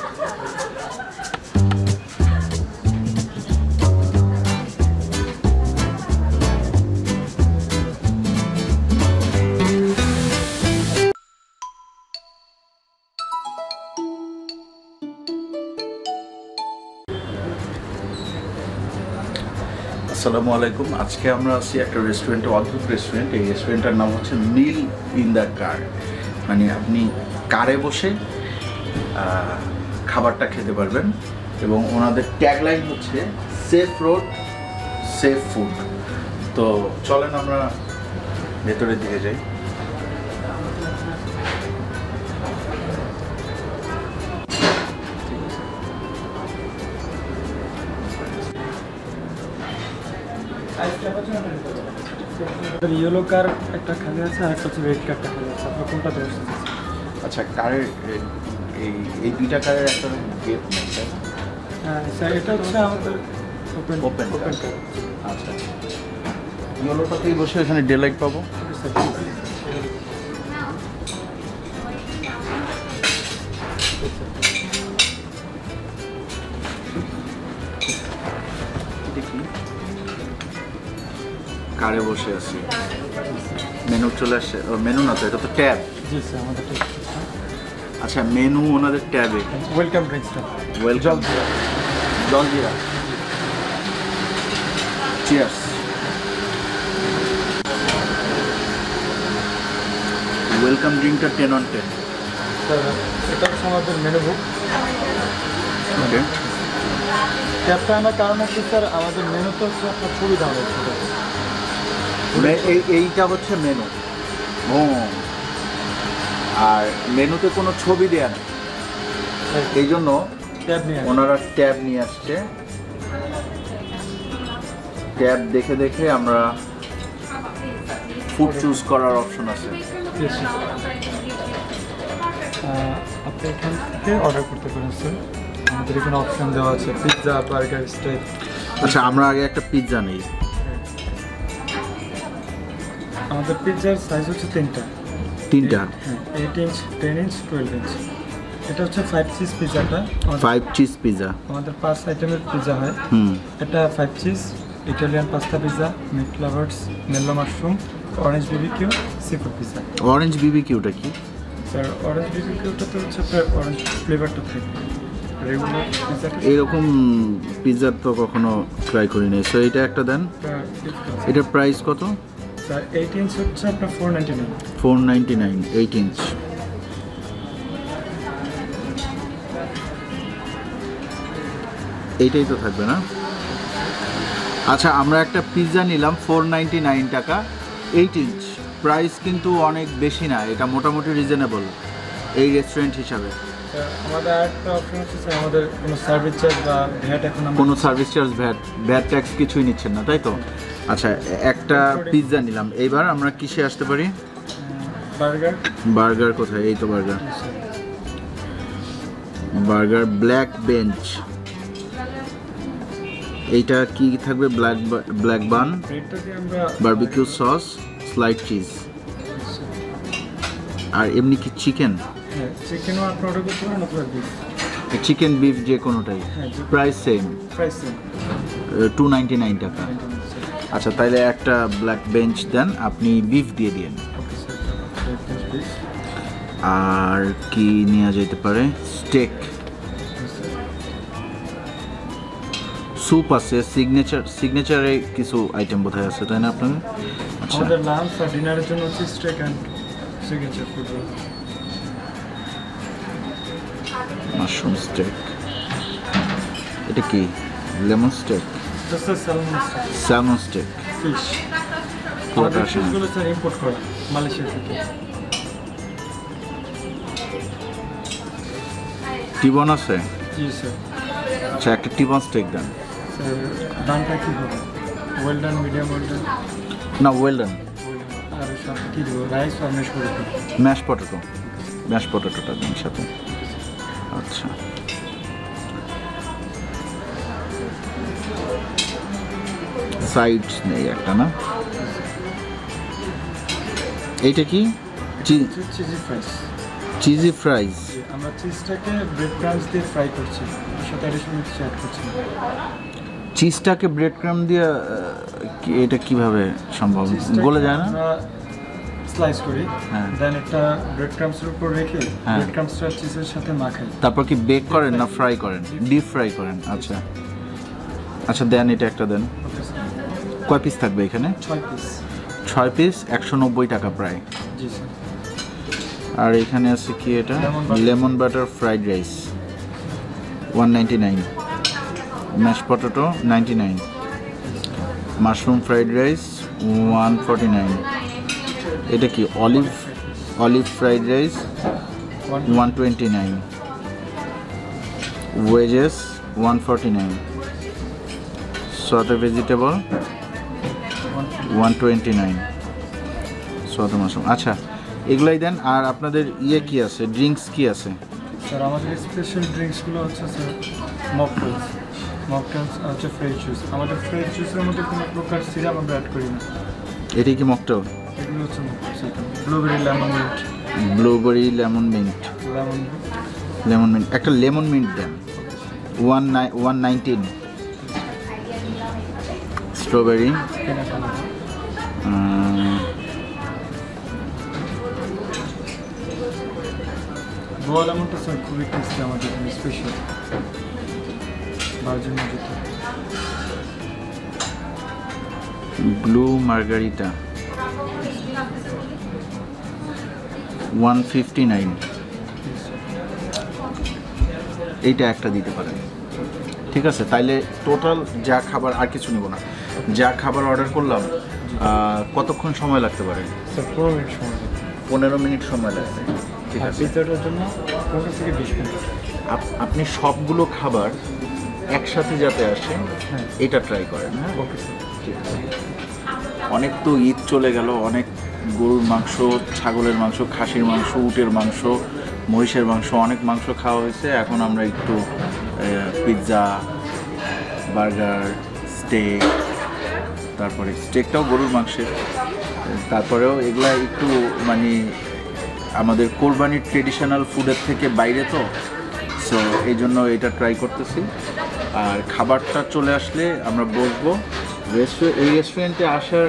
আসসালামু আলাইকুম আজকে আমরা আছি একটা রেস্টুরেন্টে অদ্ভুত রেস্টুরেন্ট এই রেস্টুরেন্টটার নাম হচ্ছে মিল ইন দ্য কার মানে আপনি কারে বসে খাবারটা খেতে পারবেন এবং ওনাদের ট্যাগলাইন হচ্ছে সেফ রোড সেফ ফুড তো চলেন আমরা ভেতরের দিকে যাই Yellow car একটা খালি আছে আর একটা হচ্ছে রেড কারটা খালি আছে আপনারা কোনটা ধরছেন আচ্ছা কারের এই দুইটা কারের একটা গেপ আছে স্যার এটা হচ্ছে আমাদের ওপেন কার আচ্ছা ইয়েলোটাতেই বসে এখানে ডেলাইট পাবো কারে বসে আছি মেনু চলে আসে মেনু না তো এটা তো ট্যাব জি স্যার আমাদের ট্যাব আচ্ছা মেনু ওনাদের ট্যাবে ওয়েলকাম ড্রিঙ্কসটা ওয়েলকাম জলজিরা চিয়ার্স ওয়েলকাম ড্রিঙ্কটা 10/10 স্যার এটা আমাদের মেনু বুক ওকে ট্যাবটা আনার কারণ হচ্ছে স্যার আমাদের মেনু তো আপনার সুবিধা হচ্ছে এইটা হচ্ছে মেনু আর মেনুতে কোনো ছবি দেয়া নেই এই জন্য ওনারা ট্যাব নিয়ে আসছে ট্যাব দেখে দেখে আমরা ফুড চুজ করার অপশন আছে আপনি এখান থেকে অর্ডার করতে পারেন স্যার আমাদের এখানে অপশন দেওয়া আছে পিৎজা বার্গার স্টেক আচ্ছা আমরা আগে একটা পিৎজা নিই আমাদের পিৎজার সাইজ হচ্ছে তিনটা 8 ইঞ্চ 10 ইঞ্চ 12 ইঞ্চ এটা হচ্ছে 5 চিজ পিৎজাটা 5 চিজ পিৎজা আমাদের 5 আইটেমের পিৎজা হয় এটা 5 cheese Italian pasta pizza meat lovers mellow mushroom orange BBQ seafood pizza orange বিবিকিউটা কি স্যার অরেঞ্জ বিবিকিউটা তো হচ্ছে অরেঞ্জ ফ্লেভারটা থাকে রেগুলার পিৎজা এরকম পিৎজা তো কখনো ট্রাই করিনি সো এটা একটা দেন এটা প্রাইস কত Sir, 8 inch is up to 499. 499, 8 inch. এটাই তো থাকবে না আচ্ছা আমরা একটা পিৎজা নিলাম 499 টাকা 8 ইঞ্চ প্রাইস কিন্তু অনেক বেশি না এটা মোটামুটি রিজনেবল এই রেস্টুরেন্ট হিসাবে আমাদের একটা অপশন আছে স্যার আমাদের কোনো সার্ভিস চার্জ বা ভ্যাট এখন কোনো সার্ভিস চার্জ ভ্যাট ট্যাক্স কিছুই নিচ্ছেন না তাই তো আচ্ছা একটা পিৎজা নিলাম এইবার আমরা কিসে আসতে পারি বার্গার কোথায় এই তো বার্গার ব্ল্যাক বেঞ্চ এইটা কি থাকবে black bun barbecue sauce sliced cheese আর এমনি কি চিকেন চিকেন বিফ যে কোনোটাই প্রাইস সেম 299 টাকা আচ্ছা তাহলে একটা ব্ল্যাক বেঞ্চ দেন আপনি বিফ দিয়ে দিন আর কি নিয়ে যেতে পারে স্টেক স্যুপ আছে সিগনেচারে কিছু আইটেম বোধহয় আছে তাই না আপনাদের আচ্ছা আমাদের লাঞ্চ আর ডিনারের জন্য হচ্ছে steak and signature food mushroom steak এটা কি lemon steak salmon steak fish কোটা ফিশগুলো স্যার ইম্পোর্ট করা মালয়েশিয়া থেকে টিবন আছে জি স্যার আচ্ছা একটা টিবন স্টেক দেন স্যার দামটা কি হবে well done medium well done না ওয়েল ডান আর সাথে কি দেব রাইস আর ম্যাশ পটেটোটা দিন সাথে আচ্ছা সাইডস নেই একটা না এইটা কি চিজি ফ্রাইস আমরা চিজটাকে ব্রেড ক্রাম্স দিয়ে ফ্রাই করছি 45 মিনিট সেট করছি। চিজটাকে ব্রেড ক্রাম দিয়ে এটা কিভাবে সম্ভব? গলে যায় না, স্লাইস করি, দেন এটা ব্রেড ক্রামসের উপর রেখে ব্রেড ক্রামসটা চিজের সাথে মাখাই। তারপর কি বেক করেন না ফ্রাই করেন? ডিপ ফ্রাই করেন। আচ্ছা আচ্ছা, দেন এটা একটা দেন। কয় পিস থাকবে এখানে? 6 পিস। 6 পিস 190 টাকা প্রায়। জি স্যার। আর এখানে আছে কি এটা, lemon butter fried rice 199, mash potato 99, mushroom fried rice 149, এটা কি olive fried rice 129, wedges 149, sauté vegetable 129, sauté mushroom. আচ্ছা এগুলাই দেন। আর আপনাদের ইয়ে কি আছে, ড্রিঙ্কস কি আছে? স্যার আমাদের স্পেশাল ড্রিঙ্কসগুলো হচ্ছে স্যার মকটেলস। মকটেলস আছে ফ্রেশ জুস, আমাদের ফ্রেশ জুসের মধ্যে কোনো প্রকার সিরাপ আমরা অ্যাড করি না। এটি কি মকটেল? এগুলো হচ্ছে blueberry lemon mint. Lemon mint একটা লেমন মিন্ট দেন 119, স্ট্রবেরি, ব্লু মার্গারিটা 159, এইটা একটা দিতে পারেন। ঠিক আছে, তাইলে টোটাল যা খাবার, আর কিছু নেব না, যা খাবার অর্ডার করলাম কতক্ষণ সময় লাগতে পারে? 15 মিনিট সময় লাগবে। ঠিক আছে, পিৎজাটার জন্য 15 থেকে 20 মিনিট। আপনি সবগুলো খাবার একসাথে যাতে আসে এটা ট্রাই করেন। হ্যাঁ ওকে স্যার, ঠিক আছে। অনেক তো ঈদ চলে গেল, অনেক গরুর মাংস, ছাগলের মাংস, খাসির মাংস, উটের মাংস, মহিষের মাংস, অনেক মাংস খাওয়া হয়েছে। এখন আমরা একটু পিৎজা, বার্গার, স্টেক, তারপরে স্টেকটাও গরুর মাংসের, তারপরেও এগুলা একটু মানে আমাদের কোরবানির ট্রেডিশনাল ফুডের থেকে বাইরে, তো সো এই জন্য এটা ট্রাই করতেছি। আর খাবারটা চলে আসলে আমরা বসবো। এই রেস্টুরেন্টে আসার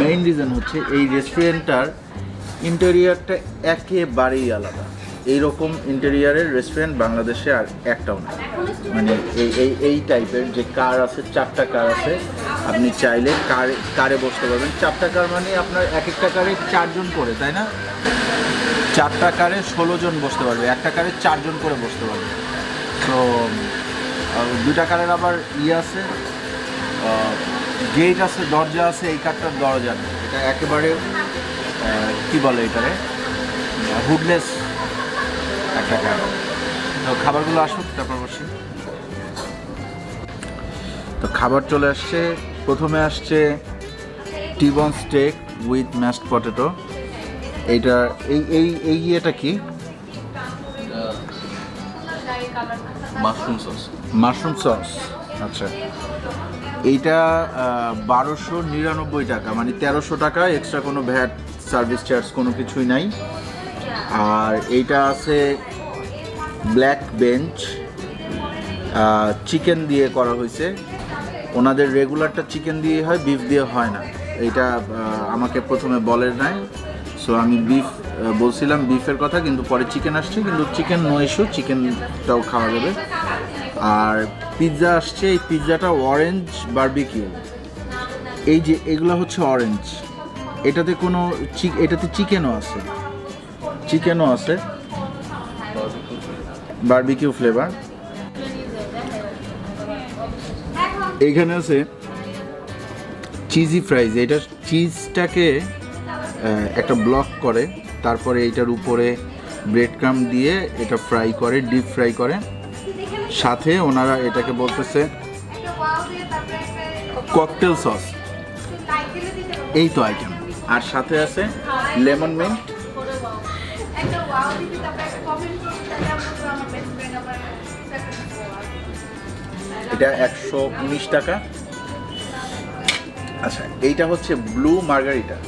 মেইন রিজন হচ্ছে এই রেস্টুরেন্টটার ইন্টেরিয়ারটা একেবারেই আলাদা। এইরকম ইন্টেরিয়ারের রেস্টুরেন্ট বাংলাদেশে আর একটাও না, মানে এই টাইপের যে কার আছে, 4টা কার আছে, আপনি চাইলে কারে বসতে পারবেন। 4টা কার মানে আপনার এক একটা কারে 4জন করে, তাই না? 4টা কারে 16জন বসতে পারবে, একটা কারে 4জন করে বসতে পারবে। তো 2টা কারের আবার ইয়ে আছে, গেট আছে, দরজা আছে। এই কারটার দরজা নেই, এটা একেবারে কী বলে এটারে, হুডলেস একটা কার। তো খাবারগুলো আসুক তারপর বসে। তো খাবার চলে আসছে। প্রথমে আসছে T bone steak with mashed potato. এইটা এই ইয়েটা কি, মাশরুম সস। আচ্ছা, এইটা 1299 টাকা, মানে 1300 টাকা, এক্সট্রা কোনো ভ্যাট, সার্ভিস চার্জ কোনো কিছুই নাই। আর এইটা আছে ব্ল্যাক বেঞ্চ, চিকেন দিয়ে করা হয়েছে। ওনাদের রেগুলারটা চিকেন দিয়ে হয়, বিফ দিয়ে হয় না। এইটা আমাকে প্রথমে বলে নাই, সো আমি বিফ বলছিলাম, বিফের কথা, কিন্তু পরে চিকেন আসছে, কিন্তু চিকেন নো ইস্যু, চিকেনটাও খাওয়া যাবে। আর পিৎজা আসছে, এই পিৎজাটা অরেঞ্জ বারবিকিউ। এই যে এগুলো হচ্ছে অরেঞ্জ, এটাতে কোনো এটাতে চিকেনও আছে, বারবিকিউ ফ্লেভার। এইখানে আছে চিজি ফ্রাইজ, এটা চিজটাকে একটা ব্লক করে, তারপরে এইটার উপরে ব্রেড ক্রাম দিয়ে এটা ফ্রাই করে, ডিপ ফ্রাই করে। সাথে ওনারা এটাকে বলতেছে ককটেল সস, এই তো আইটেম। আর সাথে আছে লেমন মিন্ট, এটা 119 টাকা। আচ্ছা, এইটা হচ্ছে ব্লু মার্গারিটা।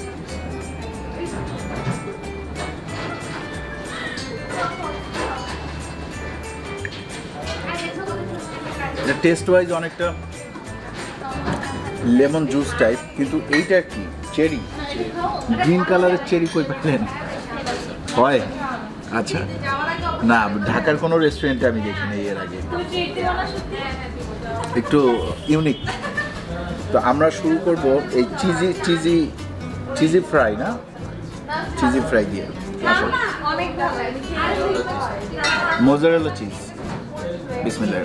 যে টেস্ট ওয়াইজ অনেকটা লেমন জুস টাইপ, কিন্তু এইটা কি চেরি, গ্রিন কালারের চেরি কই পেলেন? হয় আচ্ছা, না ঢাকার কোনো রেস্টুরেন্টে আমি দেখিনি এর আগে, একটু ইউনিক। তো আমরা শুরু করব এই চিজি চিজি চিজি ফ্রাই, না চিজি ফ্রাই দিয়ে, মোজারেলা চিজ। বিসমিল্লাহ।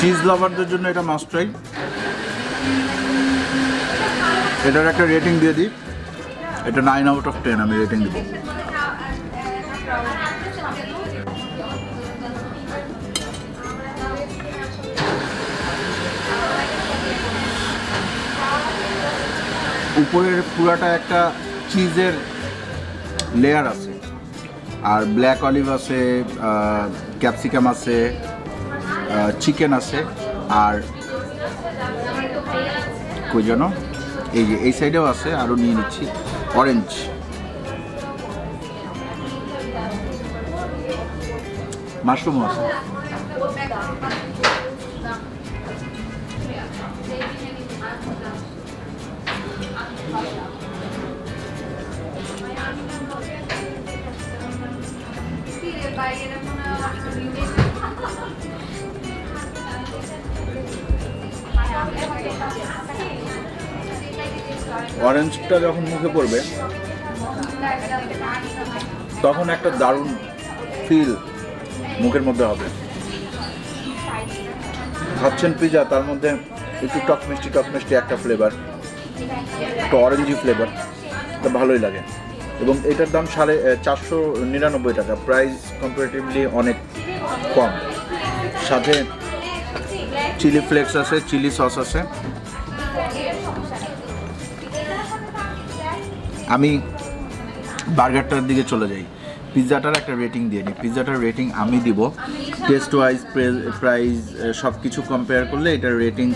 চিজ লাভারদের জন্য এটা মাস্ট ট্রাই। এটার একটা রেটিং দিয়ে দিই, এটা 9/10 আমি রেটিং দিব। উপরের পুরাটা একটা চিজের লেয়ার আছে, আর ব্ল্যাক অলিভ আছে, ক্যাপসিকাম আছে, চিকেন আছে, আর কই যেন এই যে এই সাইডেও আছে, আরও নিয়ে নিচ্ছি অরেঞ্জ। মাশরুমও আছে। অরেঞ্জটা যখন মুখে পড়বে তখন একটা দারুণ ফিল মুখের মধ্যে হবে। খাচ্ছেন পিজা, তার মধ্যে একটু টক মিষ্টি একটা ফ্লেভার, একটু অরেঞ্জি ফ্লেভার, তা ভালোই লাগে। এবং এটার দাম 499 টাকা, প্রাইস কম্পারেটিভলি অনেক কম। সাথে চিলি ফ্লেক্স আছে, চিলি সস আছে। আমি বার্গারটার দিকে চলে যাই, পিৎজাটার একটা রেটিং দিয়ে নিই। পিৎজাটার রেটিং আমি দিব, টেস্ট ওয়াইজ প্রাইস সব কিছু কম্পেয়ার করলে এটার রেটিং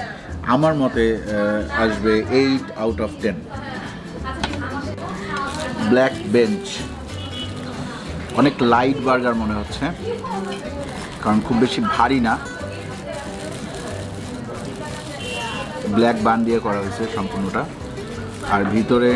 আমার মতে আসবে 8/10। ব্ল্যাক বেঞ্চ অনেক লাইট বার্গার মনে হচ্ছে, কারণ খুব বেশি ভারী না। ব্ল্যাক বান দিয়ে করা হয়েছে সম্পূর্ণটা, আর ভিতরে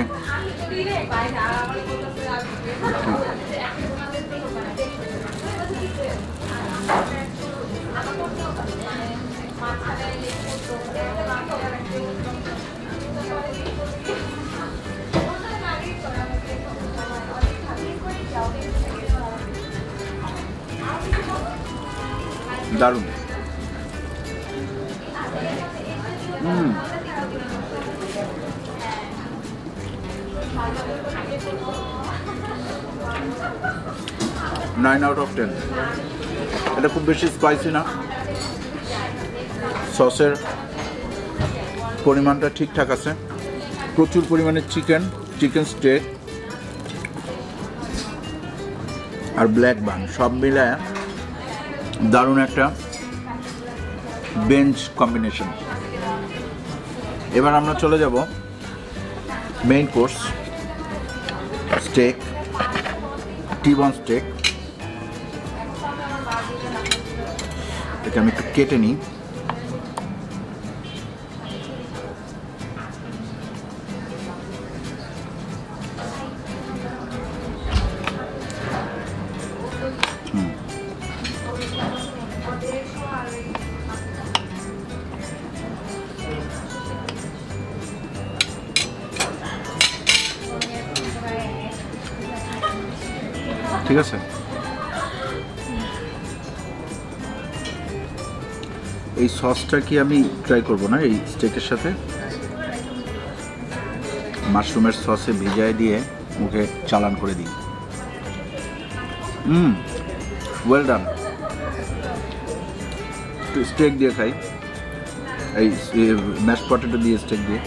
দারুণ।9/10। এটা খুব বেশি স্পাইসি না, সসের পরিমাণটা ঠিকঠাক আছে, প্রচুর পরিমাণে চিকেন, চিকেন স্টেক আর ব্ল্যাক বান, সব মিলায় দারুণ একটা বেঞ্চ কম্বিনেশন। এবার আমরা চলে যাব main course, steak, T bone steak. এটাকে আমি একটু কেটে নিই। ঠিক আছে, এই সসটা কি আমি ট্রাই করব না এই স্টেকের সাথে? মাশরুমের সসে ভিজায় দিয়ে মুখে চালান করে দিই। Well done. একটু স্টেক দিয়ে খাই। এই ম্যাশ পটেটো দিয়ে স্টেক দিয়ে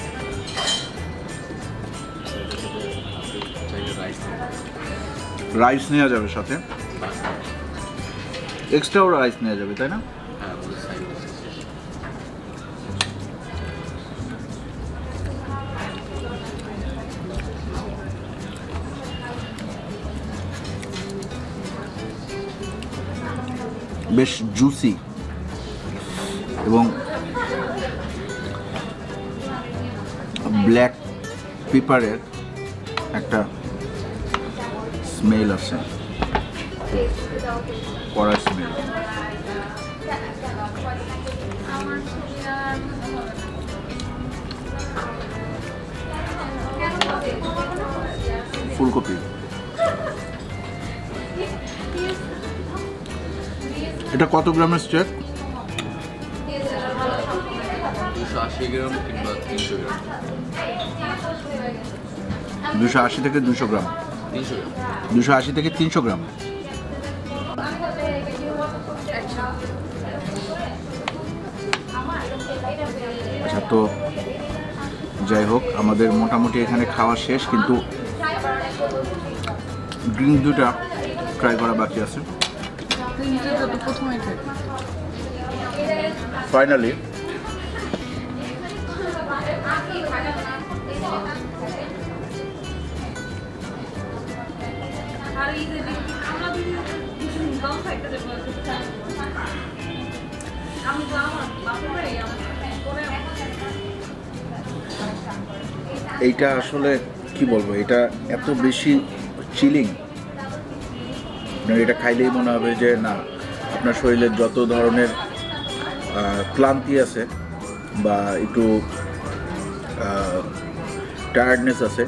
রাইস নেওয়া যাবে সাথে এক্সট্রা রাইস নেওয়া যাবে তাই না বেশ জুসি এবং ব্ল্যাক পেপারের একটা স্মেল আছে কড়া স্মেল ফুলকপি এটা কত গ্রামের স্টেক 280 গ্রাম কিংবা 300 গ্রাম 280 থেকে 200 গ্রাম 300 গ্রাম 280 থেকে 300 গ্রাম আচ্ছা তো যাই হোক আমাদের মোটামুটি এখানে খাওয়া শেষ কিন্তু ড্রিঙ্ক দুটো ট্রাই করা বাকি আছে Finally, এইটা আসলে কি বলবো এটা এত বেশি চিলিং এটা খাইলেই মনে হবে যে না আপনার শরীরের যত ধরনের ক্লান্তি আছে বা একটু টায়ার্ডনেস আছে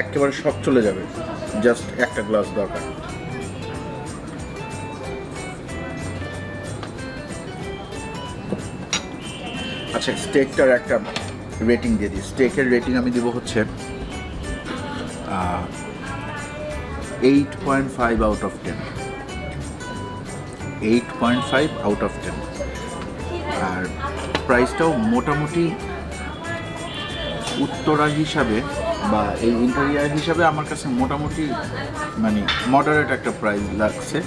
একেবারে সব চলে যাবে জাস্ট একটা গ্লাস দরকার আচ্ছা স্টেকটার একটা রেটিং দিয়ে দিই স্টেকের রেটিং আমি দেবো হচ্ছে 8.5 out of 10 8.5 out of 10 আর প্রাইসটাও মোটামুটি উত্তরা হিসাবে বা এই ইন্টেরিয়ার হিসাবে আমার কাছে মোটামুটি মানে মডারেট একটা প্রাইস লাগছে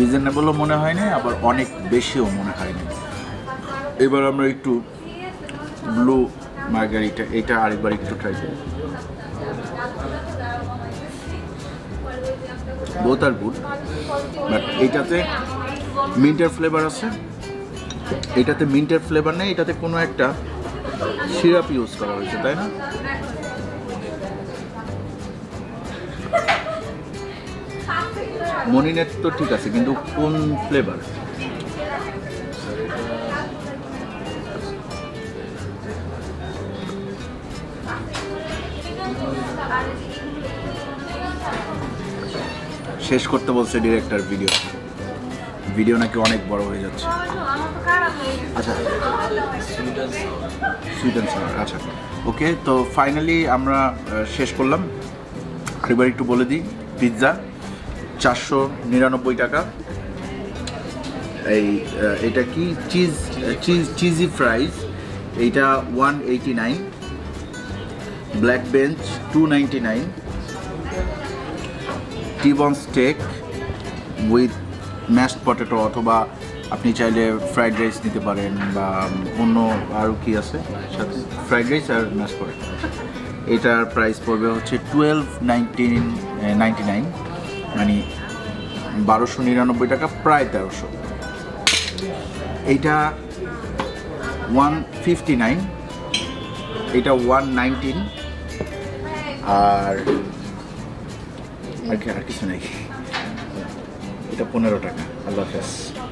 রিজনেবলও মনে হয় না আবার অনেক বেশিও মনে হয় না এবার আমরা একটু ব্লু মার্গারিটা এটা আরেকবার একটু ট্রাই করি Both are good, but এটাতে মিন্টের ফ্লেভার আছে এটাতে মিন্টের ফ্লেভার নেই এটাতে কোনো একটা সিরাপ ইউজ করা হয়েছে তাই না মনিনের তো ঠিক আছে কিন্তু কোন ফ্লেভার শেষ করতে বলছে ডিরেক্টর ভিডিও ভিডিও নাকি অনেক বড় হয়ে যাচ্ছে আচ্ছা সুইট অ্যান্ড সাওয়ার আচ্ছা ওকে তো ফাইনালি আমরা শেষ করলাম আরেকবার একটু বলে দিই পিৎজা 499 টাকা এই এটা কি চিজ চিজি ফ্রাইস এইটা 189 black bench 299 T-bone steak with mashed potato অথবা আপনি চাইলে ফ্রাইড রাইস নিতে পারেন বা অন্য আরও কি আছে সাথে ফ্রাইড রাইস আর mashed potato এটার প্রাইস পড়বে হচ্ছে 1299 মানে 1299 টাকা প্রায় 1300 এইটা 159 এটা 119 আর আর কিছু নাকি এটা 15 টাকা আল্লাহ হাফেজ